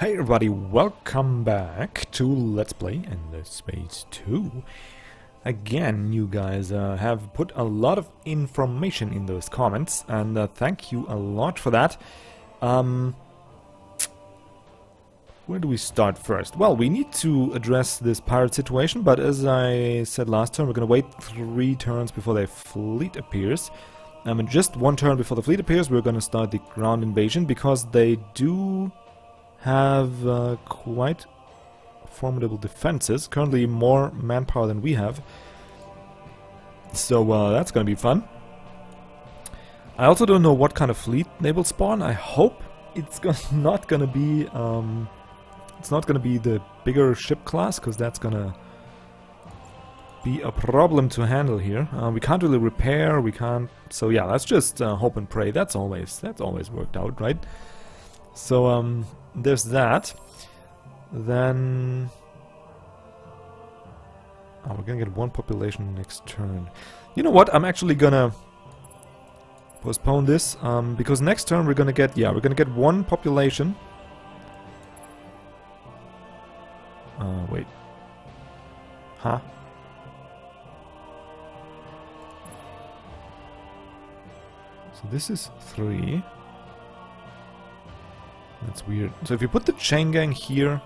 Hey everybody, welcome back to Let's Play Endless Space 2. Again, you guys have put a lot of information in those comments, and thank you a lot for that. Where do we start first? Well, we need to address this pirate situation, but as I said last turn, we're gonna wait 3 turns before their fleet appears. And just 1 turn before the fleet appears, we're gonna start the ground invasion, because they do have quite formidable defenses. Currently more manpower than we have. So that's going to be fun. I also don't know what kind of fleet they will spawn. I hope it's not going to be the bigger ship class, because that's going to be a problem to handle here. We can't really repair. We can't. So yeah, let's just hope and pray. That's always worked out, right? So there's that. Then we're gonna get 1 population next turn. You know what? I'm actually gonna postpone this because next turn we're gonna get 1 population. Wait. Huh? So this is 3. That's weird. So if you put the chain gang here,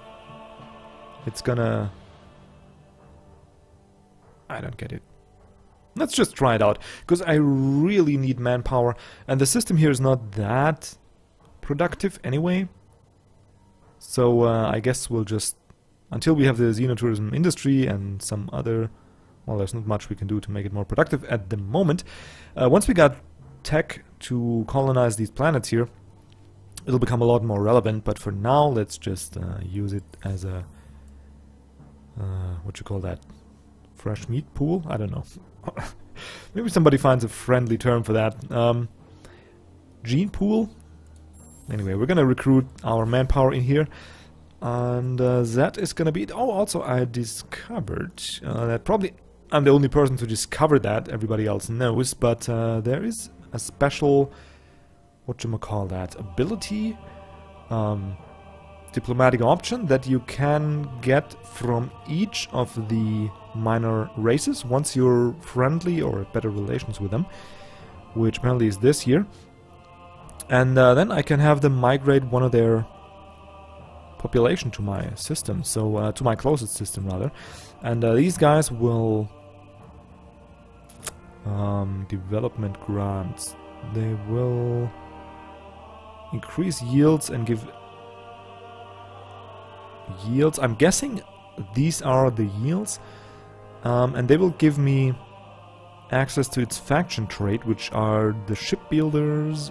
it's gonna... I don't get it. Let's just try it out, because I really need manpower, and the system here is not that productive anyway. So I guess we'll just... until we have the Xenotourism industry and some other... well, there's not much we can do to make it more productive at the moment. Once we got tech to colonize these planets here, it'll become a lot more relevant, but for now, let's just use it as a... what you call that? Fresh meat pool? I don't know. Maybe somebody finds a friendly term for that. Gene pool? Anyway, we're gonna recruit our manpower in here. And that is gonna be it. Oh, also I discovered that probably I'm the only person to discover that. Everybody else knows, but there is a special... whatchamacall that ability, diplomatic option that you can get from each of the minor races once you're friendly or better relations with them, which apparently is this here. And then I can have them migrate one of their population to my system, so to my closest system rather. And these guys will development grants. They will increase yields and give yields. I'm guessing these are the yields, and they will give me access to its faction trade, which are the shipbuilders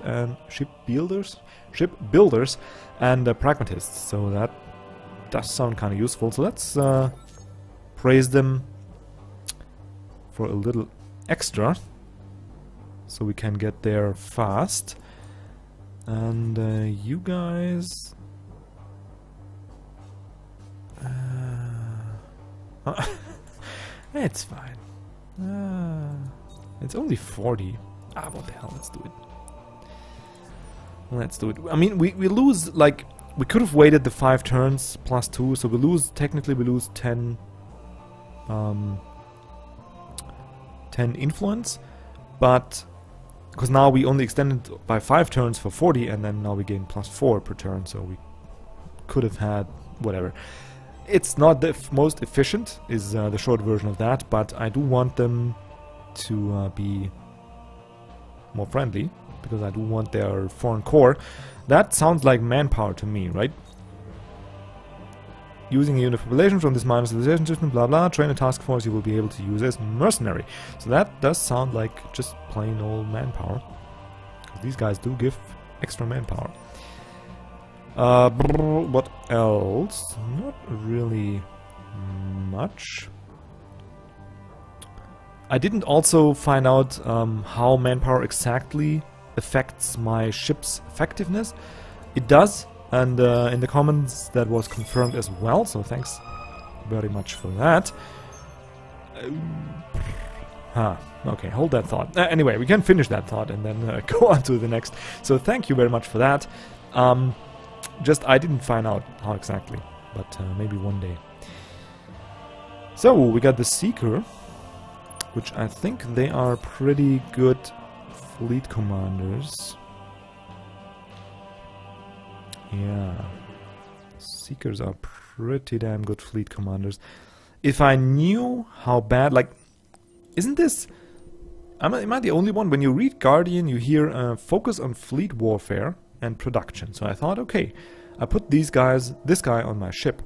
and the pragmatists. So that does sound kind of useful. So let's praise them for a little extra, so we can get there fast. And you guys... it's fine. It's only 40. Ah, what the hell, let's do it. Let's do it. I mean, we lose, like... we could have waited the 5 turns plus 2, so we lose... technically we lose 10... 10 influence, but... because now we only extended by 5 turns for 40, and then now we gain plus 4 per turn, so we could have had whatever. It's not the most efficient, is the short version of that, but I do want them to be more friendly, because I do want their foreign core. That sounds like manpower to me, right? Using a unit population from this minor civilization system, blah blah, train a task force you will be able to use as mercenary. So that does sound like just plain old manpower, because these guys do give extra manpower. What else? Not really much. I didn't also find out how manpower exactly affects my ship's effectiveness. It does. And in the comments that was confirmed as well, so thanks very much for that. Okay, hold that thought. Anyway, we can finish that thought and then go on to the next. So thank you very much for that. Just I didn't find out how exactly, but maybe one day. So we got the Seeker, which I think they are pretty good fleet commanders. Yeah, Seekers are pretty damn good fleet commanders. If I knew how bad, like, isn't this... am I the only one? When you read Guardian, you hear focus on fleet warfare and production. So I thought, okay, I put these guys, this guy on my ship.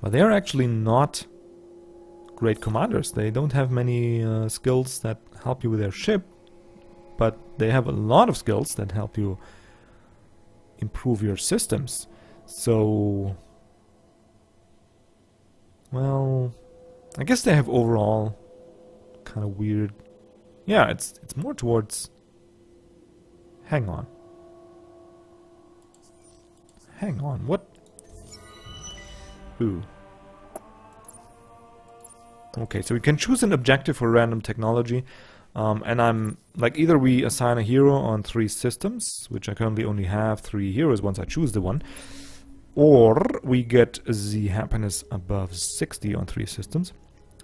But they are actually not great commanders. They don't have many skills that help you with their ship, but they have a lot of skills that help you improve your systems. So, well, I guess they have overall kind of weird. Yeah, it's more towards... Hang on. Hang on, what? Ooh. Okay, so we can choose an objective for random technology. And I'm like, either we assign a hero on 3 systems, which I currently only have 3 heroes once I choose the one, or we get the happiness above 60 on 3 systems.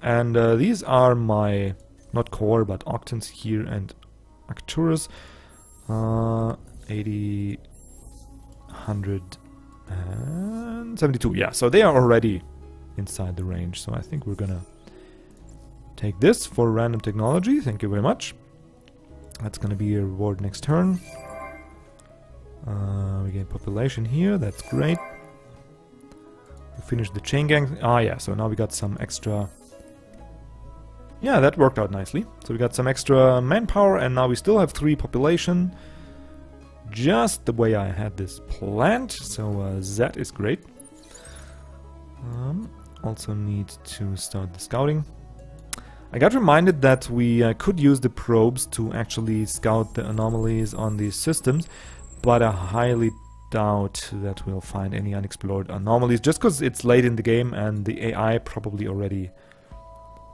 And these are my, not core, but Octans here and Arcturus. 80, 100, and 72. Yeah, so they are already inside the range. So I think we're gonna take this for random technology. Thank you very much. That's gonna be a reward next turn. We gain population here. That's great. We finish the chain gang. Ah, yeah, so now we got some extra... Yeah, that worked out nicely. So we got some extra manpower, and now we still have 3 population. Just the way I had this planned, so that is great. Also need to start the scouting. I got reminded that we could use the probes to actually scout the anomalies on these systems, but I highly doubt that we'll find any unexplored anomalies, just because it's late in the game and the AI probably already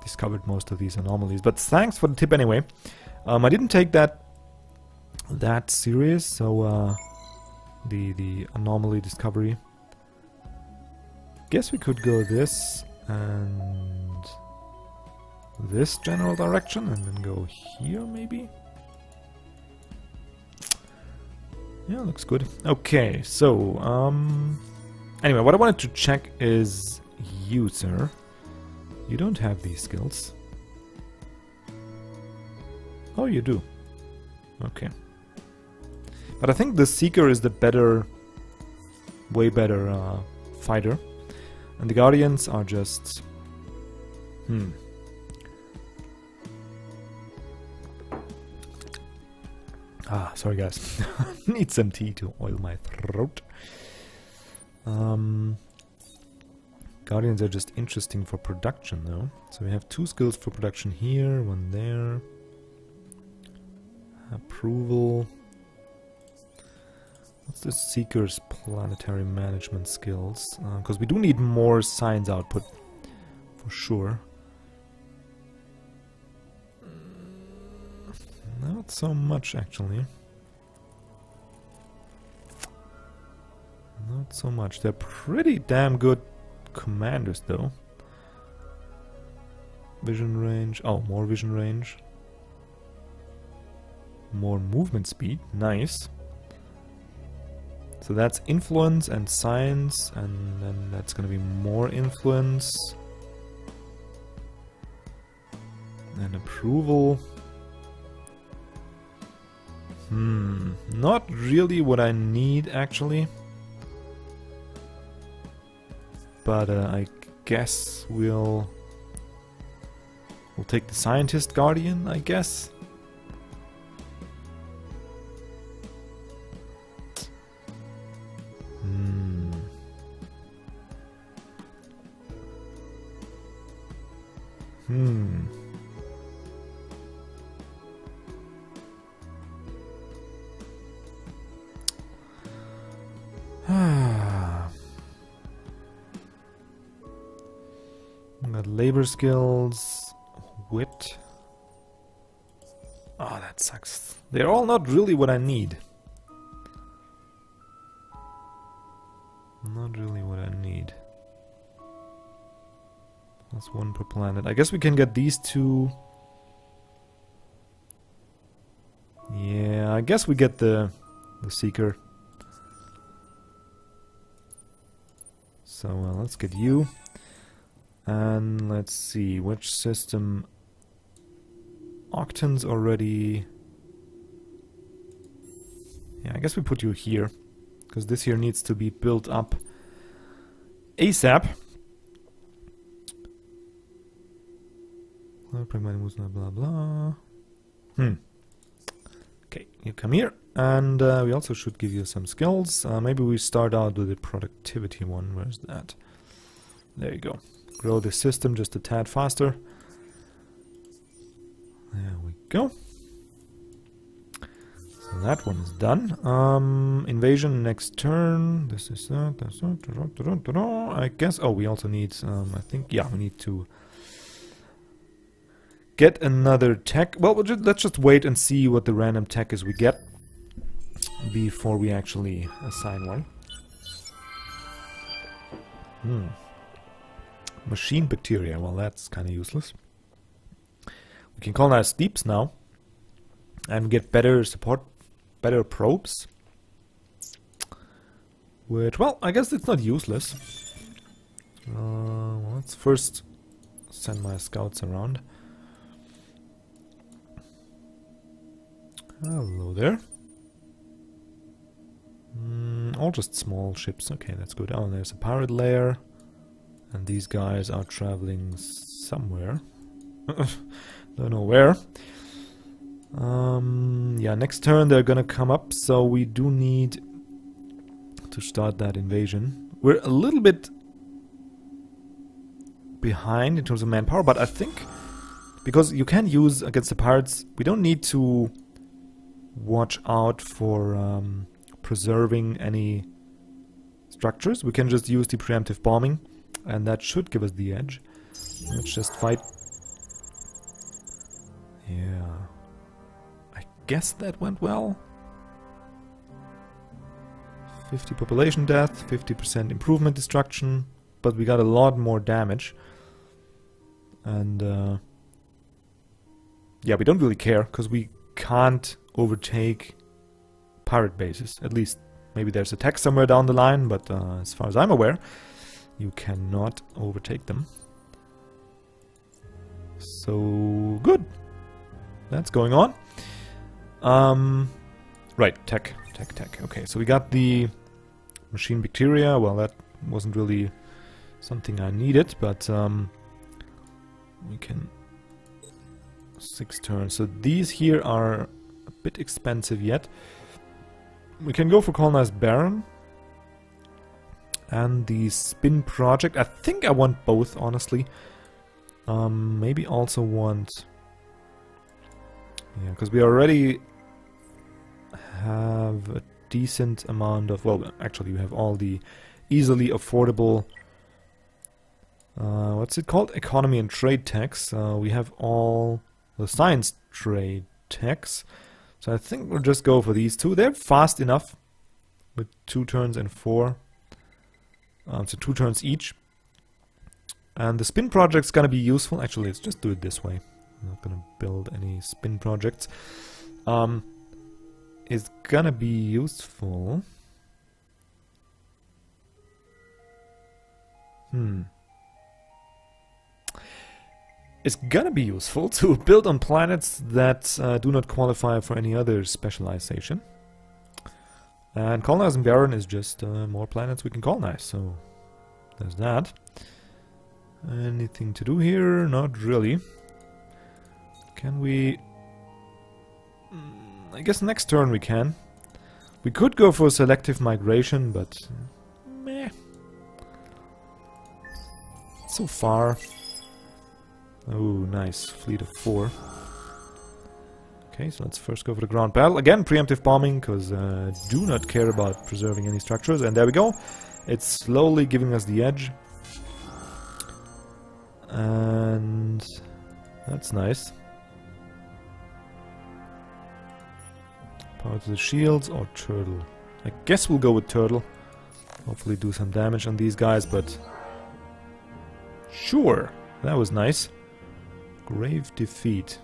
discovered most of these anomalies. But thanks for the tip anyway. I didn't take that serious, so the anomaly discovery. Guess we could go this and this general direction, and then go here maybe. Yeah, looks good. Okay, so anyway, what I wanted to check is you, sir. You don't have these skills. Oh, you do. Okay. But I think the Seeker is the better... way better fighter. And the Guardians are just... Ah, sorry guys. Need some tea to oil my throat. Guardians are just interesting for production though. So we have 2 skills for production here, 1 there. Approval. What's the Seeker's planetary management skills? Because we do need more science output for sure. Not so much actually. Not so much. They're pretty damn good commanders though. Vision range. Oh, more vision range. More movement speed. Nice. So that's influence and science, and then that's gonna be more influence and approval. Not really what I need actually. But I guess we'll take the Scientist Guardian, I guess. Labor skills, wit. Oh, that sucks. They're all not really what I need. Not really what I need. That's one per planet. I guess we can get these two. Yeah, I guess we get the Seeker. So let's get you. And let's see, which system... Octan's already... Yeah, I guess we put you here. Because this here needs to be built up ASAP. Blah, blah. Okay, you come here. And we also should give you some skills. Maybe we start out with the productivity one. Where's that? There you go. Grow the system just a tad faster. There we go. So that one is done. Invasion next turn. This is that. That's that. I guess. Oh, we also need. I think. Yeah, we need to get another tech. Well, let's just wait and see what the random tech is we get before we actually assign one. Machine bacteria. Well, that's kind of useless. We can colonize deeps now and get better support, better probes. Which, well, I guess it's not useless. Well, let's first send my scouts around. Hello there. All just small ships. Okay, that's good. Oh, there's a pirate lair. And these guys are traveling somewhere. Don't know where. Yeah, next turn they're gonna come up, so we do need to start that invasion. We're a little bit behind in terms of manpower, but I think because you can use against the pirates, we don't need to watch out for preserving any structures. We can just use the preemptive bombing, and that should give us the edge. Let's just fight. Yeah, I guess that went well. 50 population death, 50% improvement destruction, but we got a lot more damage. And yeah, we don't really care because we can't overtake pirate bases. At least maybe there's a tech somewhere down the line, but as far as I'm aware, you cannot overtake them. So good. That's going on. Right, tech. Okay, so we got the machine bacteria. Well, that wasn't really something I needed, but we can... 6 turns. So these here are a bit expensive yet. We can go for colonized Baron. And the spin project. I think I want both, honestly. Maybe also want... Yeah, because we already have a decent amount of... Well, actually, we have all the easily affordable... what's it called? Economy and trade techs. We have all the science trade techs. So I think we'll just go for these two. They're fast enough with 2 turns and 4. So 2 turns each. And the spin project's going to be useful. Actually, let's just do it this way. I'm not gonna build any spin projects. It's gonna be useful. It's gonna be useful to build on planets that do not qualify for any other specialization. And colonizing Baron is just more planets we can colonize, so there's that. Anything to do here? Not really. Can we... I guess next turn we can. We could go for selective migration, but... Meh. So far. Oh, nice. Fleet of 4. Okay, so let's first go for the ground battle. Again, preemptive bombing, because I do not care about preserving any structures. And there we go. It's slowly giving us the edge. And... That's nice. Power to the shields or turtle? I guess we'll go with turtle. Hopefully do some damage on these guys, but... Sure, that was nice. Grave defeat.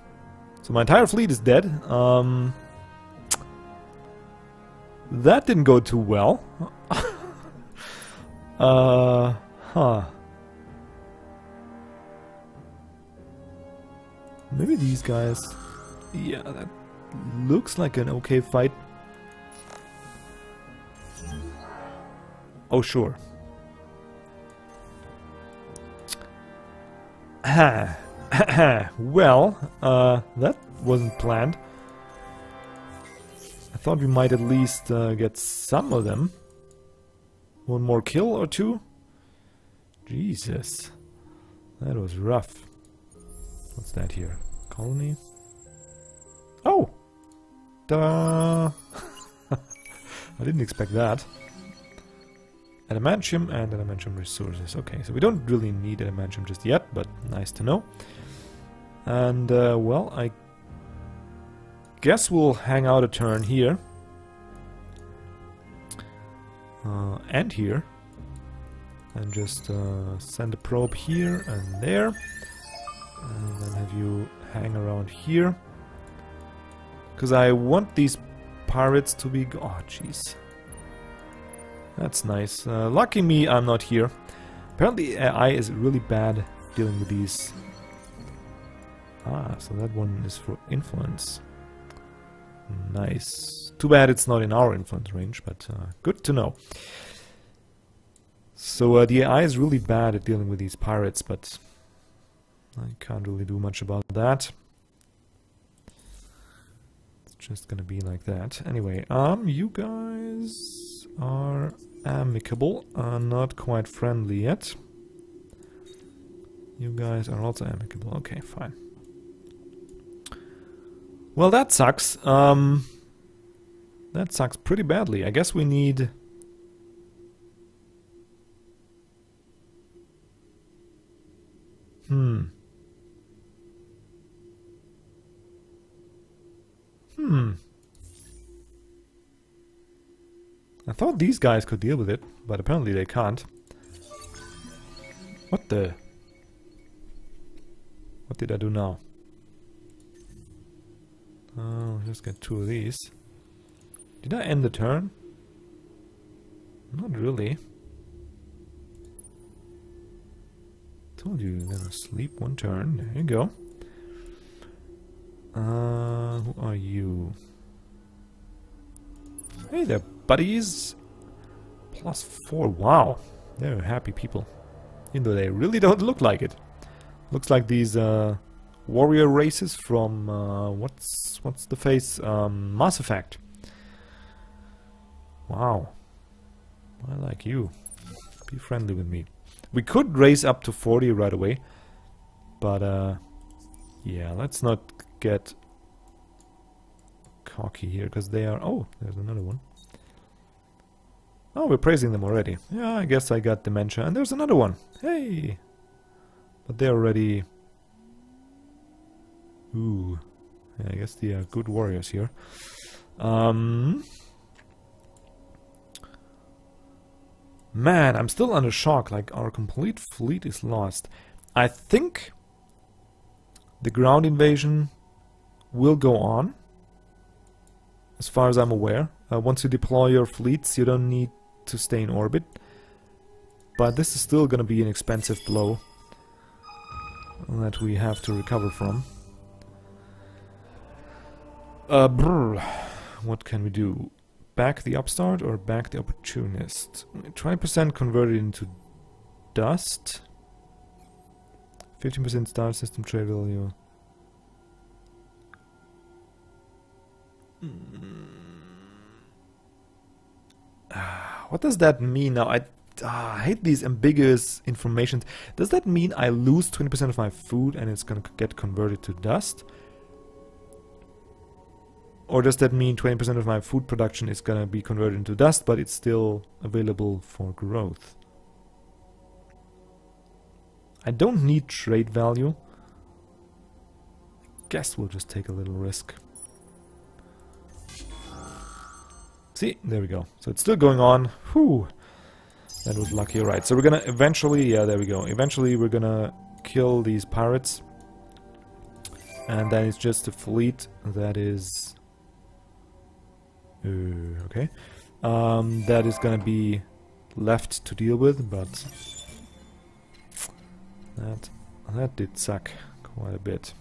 So my entire fleet is dead. That didn't go too well. Maybe these guys... Yeah, that looks like an okay fight. Oh, sure. Well, that wasn't planned. I thought we might at least get some of them. One more kill or two? Jesus. That was rough. What's that here? Colony? Oh! Ta-da! I didn't expect that. Adamantium and adamantium resources. Okay, so we don't really need adamantium just yet, but nice to know. And, well, I guess we'll hang out a turn here. And here. And just send a probe here and there. And then have you hang around here. Because I want these pirates to be... Oh, jeez. That's nice. Lucky me, I'm not here. Apparently AI is really bad dealing with these. Ah, so that one is for influence. Nice. Too bad it's not in our influence range, but good to know. So the AI is really bad at dealing with these pirates, but I can't really do much about that. It's just gonna be like that. Anyway, you guys... are amicable, not quite friendly yet. You guys are also amicable. Okay, fine. Well, that sucks. That sucks pretty badly. I guess we need... I thought these guys could deal with it, but apparently they can't. What the? What did I do now? Oh, let's get two of these. Did I end the turn? Not really. Told you, you're gonna sleep one turn. There you go. Who are you? Hey there, buddies. +4. Wow. They're happy people. Even though they really don't look like it. Looks like these warrior races from what's the face? Mass Effect. Wow. I like you. Be friendly with me. We could raise up to 40 right away. But yeah, let's not get cocky here, because they are... Oh, there's another one. Oh, we're praising them already. Yeah, I guess I got dementia. And there's another one. Hey! But they're already... Ooh. Yeah, I guess they are good warriors here. Man, I'm still under shock. Like, our complete fleet is lost. I think the ground invasion will go on. As far as I'm aware, once you deploy your fleets, you don't need to stay in orbit. But this is still going to be an expensive blow that we have to recover from. What can we do? Back the upstart or back the opportunist? 20% converted into dust. 15% star system trade value. What does that mean now? I hate these ambiguous informations. Does that mean I lose 20% of my food and it's gonna get converted to dust? Or does that mean 20% of my food production is gonna be converted into dust, but it's still available for growth? I don't need trade value. I guess we'll just take a little risk. See, there we go. So it's still going on. Whew. That was lucky. Right, so we're gonna eventually, yeah, there we go. Eventually we're gonna kill these pirates. And then it's just a fleet that is... okay. That is gonna be left to deal with, but... That did suck quite a bit.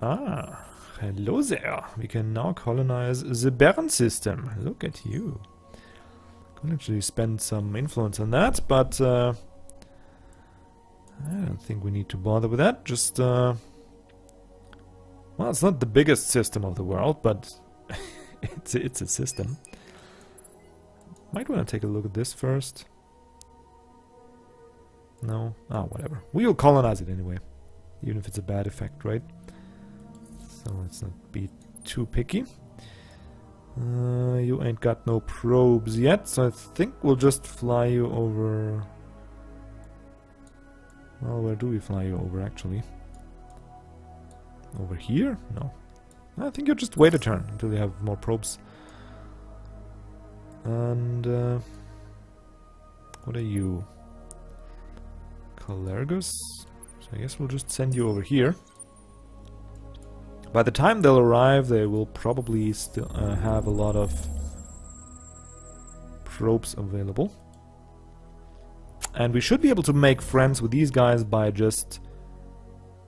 Ah, hello there. We can now colonize the Baron system. Look at you. Could actually spend some influence on that, but I don't think we need to bother with that. Just well, it's not the biggest system of the world, but it's a system. Might want to take a look at this first. No? Ah, whatever. We'll colonize it anyway. Even if it's a bad effect, right? So let's not be too picky. You ain't got no probes yet, so I think we'll just fly you over... Well, where do we fly you over, actually? Over here? No. I think you'll just wait a turn until you have more probes. And... what are you? Calergus? So I guess we'll just send you over here. By the time they'll arrive, they will probably still have a lot of probes available. And we should be able to make friends with these guys by just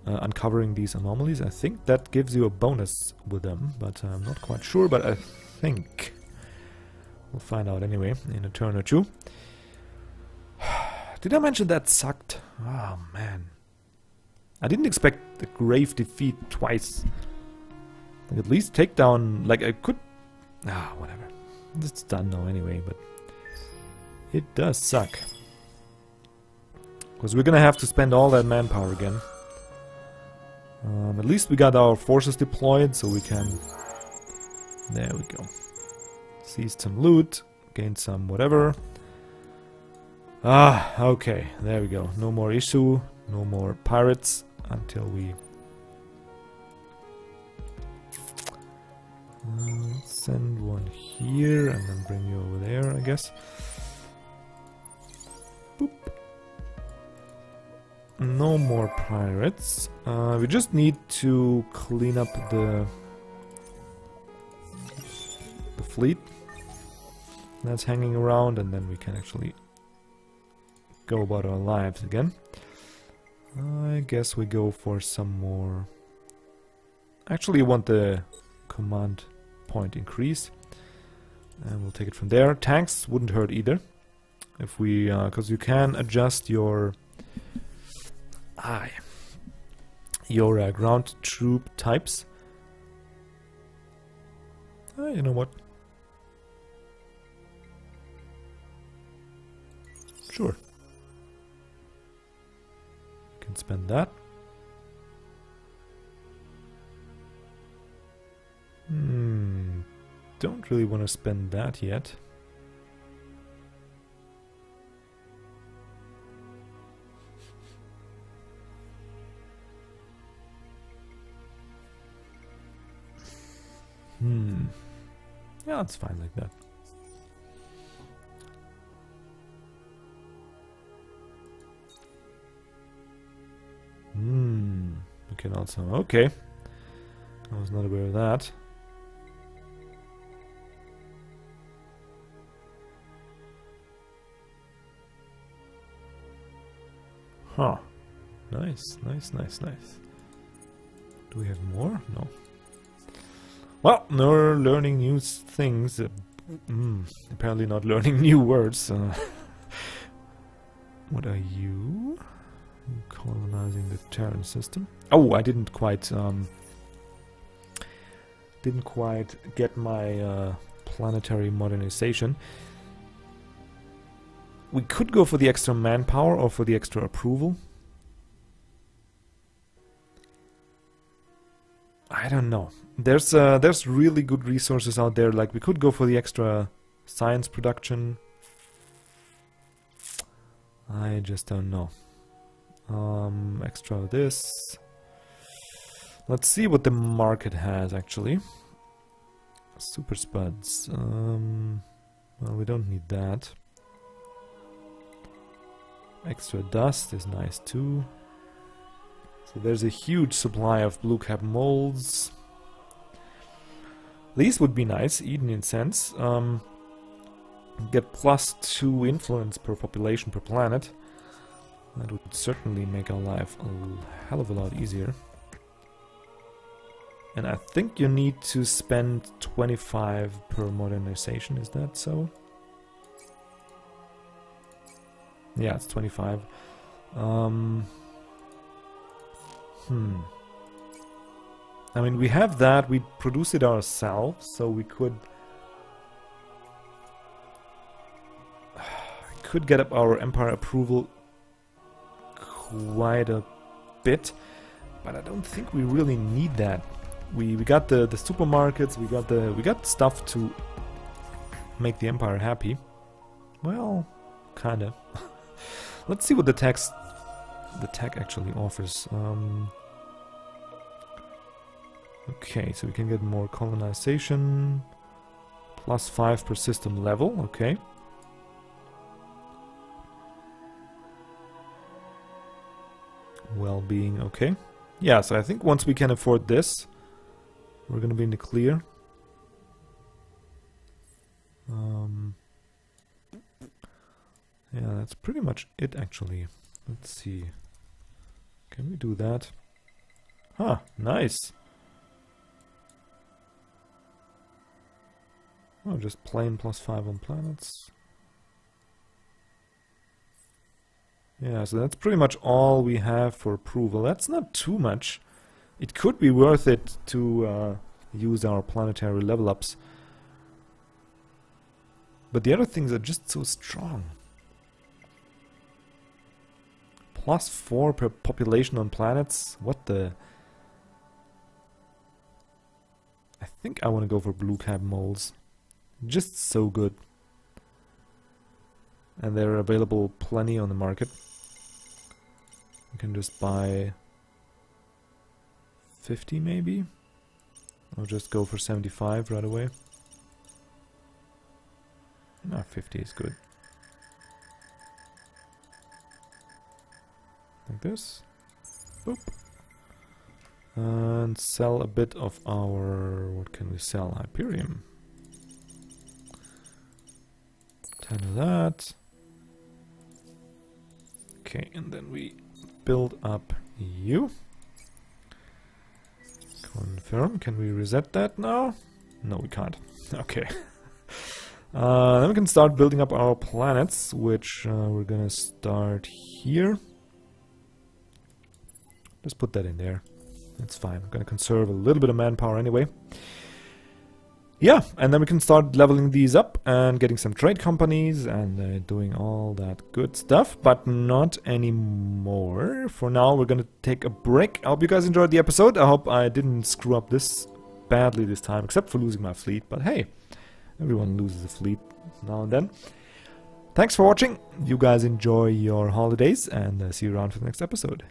uncovering these anomalies. I think that gives you a bonus with them, but I'm not quite sure. But I think we'll find out anyway in a turn or two. Did I mention that sucked? Oh, man. I didn't expect a grave defeat twice. At least take down, like I could... Ah, whatever. It's done now anyway, but... It does suck. Because we're gonna have to spend all that manpower again. At least we got our forces deployed, so we can... There we go. Seize some loot, gain some whatever. Ah, okay. There we go. No more issue, no more pirates until we... send one here and then bring you over there, I guess. Boop. No more pirates. We just need to clean up the fleet that's hanging around, and then we can actually go about our lives again. I guess we go for some more... Actually, you want the command point increase. And we'll take it from there. Tanks wouldn't hurt either. If we... because you can adjust your... your ground troop types. You know what? Sure. Can spend that. Don't really want to spend that yet. Yeah, it's fine like that. We can also... Okay. I was not aware of that. Huh. Nice, nice, nice, nice. Do we have more? No. Well, no learning new things. Apparently not learning new words. What are you? Colonizing the Terran system. Oh, I didn't quite get my planetary modernization. We could go for the extra manpower or for the extra approval. I don't know. There's really good resources out there. Like, we could go for the extra science production. I just don't know. Extra this. Let's see what the market has, actually. Super spuds. Well, we don't need that. Extra dust is nice too. So there's a huge supply of blue cap molds. These would be nice, Eden incense. Get +2 influence per population per planet. That would certainly make our life a hell of a lot easier. And I think you need to spend 25 per modernization, is that so? Yeah, it's 25. I mean, we have that, we produce it ourselves, so we could get up our Empire approval quite a bit, but I don't think we really need that. We got the supermarkets, we got stuff to make the Empire happy. Well, kinda. Let's see what the tech actually offers. Okay, so we can get more colonization, +5 per system level, okay. Well-being, okay. Yeah, so I think once we can afford this, we're gonna be in the clear. Yeah, that's pretty much it, actually. Let's see. Can we do that? Huh, nice! Oh, just plain +5 on planets. Yeah, so that's pretty much all we have for approval. That's not too much. It could be worth it to use our planetary level ups. But the other things are just so strong. +4 per population on planets? What the... I think I want to go for blue cap moles. Just so good. And they're available plenty on the market. You can just buy 50 maybe? Or just go for 75 right away. No, 50 is good. Like this. Boop. And sell a bit of our... what can we sell? Hyperium. 10 of that. Okay, and then we build up you. Confirm. Can we reset that now? No, we can't. Okay. Then we can start building up our planets, which we're gonna start here. Just put that in there. That's fine. I'm gonna conserve a little bit of manpower anyway. Yeah, and then we can start leveling these up and getting some trade companies and doing all that good stuff, but not anymore. For now, we're gonna take a break. I hope you guys enjoyed the episode. I hope I didn't screw up this badly this time, except for losing my fleet, but hey, everyone loses a fleet now and then. Thanks for watching. You guys enjoy your holidays, and see you around for the next episode.